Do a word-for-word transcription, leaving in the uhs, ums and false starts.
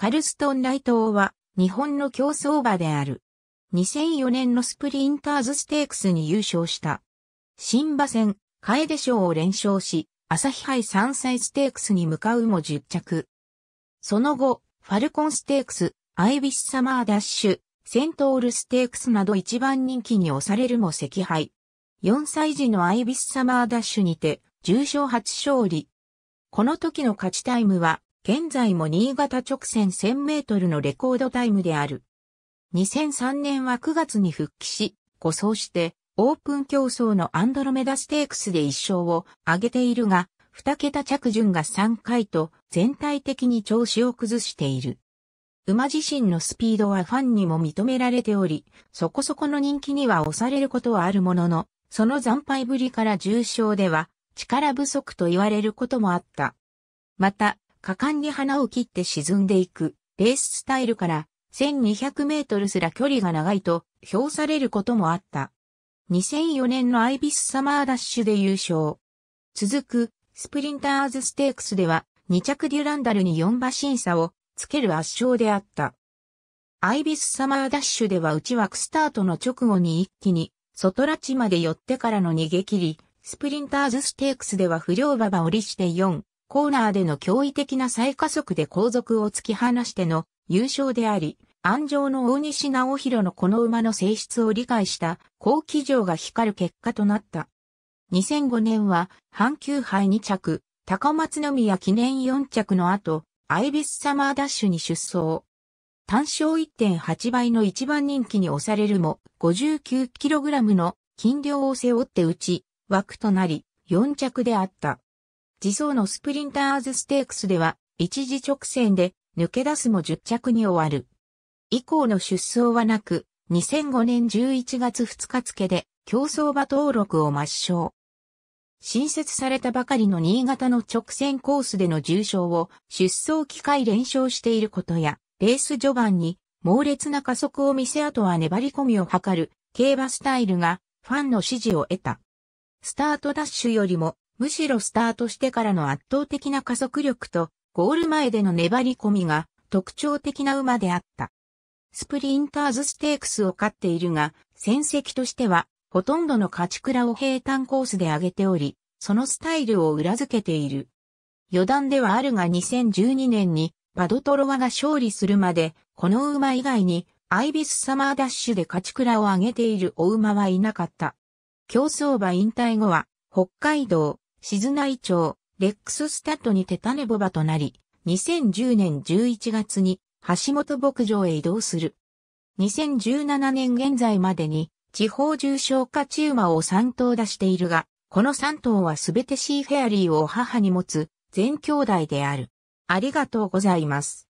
カルストン大東は日本の競走馬である。にせんよねんのスプリンターズステークスに優勝した。新馬戦、楓賞を連勝し、朝日杯三歳ステークスに向かうもじゅっ着。その後、ファルコンステークス、アイビッシュサマーダッシュ、セントールステークスなど一番人気に押されるも惜敗。よんさい時のアイビッシュサマーダッシュにて、重賞初勝利。この時の勝ちタイムは、現在も新潟直線せんメートルのレコードタイムである。にせんさんねんはくがつに復帰し、ごそうして、オープン競争のアンドロメダステークスでいっしょうを挙げているが、にけた着順がさんかいと全体的に調子を崩している。馬自身のスピードはファンにも認められており、そこそこの人気には押されることはあるものの、その惨敗ぶりから重賞では力不足と言われることもあった。また、果敢に花を切って沈んでいくレーススタイルからせんにひゃくメートルすら距離が長いと評されることもあった。にせんよねんのアイビスサマーダッシュで優勝。続くスプリンターズステークスではにちゃくデュランダルによんば審査をつける圧勝であった。アイビスサマーダッシュでは内枠スタートの直後に一気に外ラチまで寄ってからの逃げ切り、スプリンターズステークスでは不良馬場を利してよんコーナーでの驚異的な再加速で後続を突き放しての優勝であり、鞍上の大西直弘のこの馬の性質を理解した好騎乗が光る結果となった。にせんごねんは阪急杯にちゃく、高松宮記念よんちゃくの後、アイビスサマーダッシュに出走。単勝 いってんはちばいの一番人気に押されるも、ごじゅうきゅうキログラム の斤量を背負って打ち、枠となり、よんちゃくであった。次走のスプリンターズステークスでは、一時直線で抜け出すもじゅっちゃくに終わる。以降の出走はなく、にせんごねんじゅういちがつふつか付で競走馬登録を抹消。新設されたばかりの新潟の直線コースでの重賞を出走きかい連勝していることや、レース序盤に猛烈な加速を見せ後は粘り込みを図る競馬スタイルがファンの支持を得た。スタートダッシュよりも、むしろスタートしてからの圧倒的な加速力とゴール前での粘り込みが特徴的な馬であった。スプリンターズステークスを勝っているが、戦績としてはほとんどの勝ち鞍を平坦コースで上げており、そのスタイルを裏付けている。余談ではあるがにせんじゅうにねんにバドトロワが勝利するまで、この馬以外にアイビスサマーダッシュで勝ち鞍を上げているお馬はいなかった。競走馬引退後は北海道、静内町、レックススタッドにて種牡馬となり、にせんじゅうねんじゅういちがつに橋本牧場へ移動する。にせんじゅうななねん現在までに地方重賞勝ち馬をさんとう出しているが、このさんとうはすべてシーフェアリーを母に持つ全兄弟である。ありがとうございます。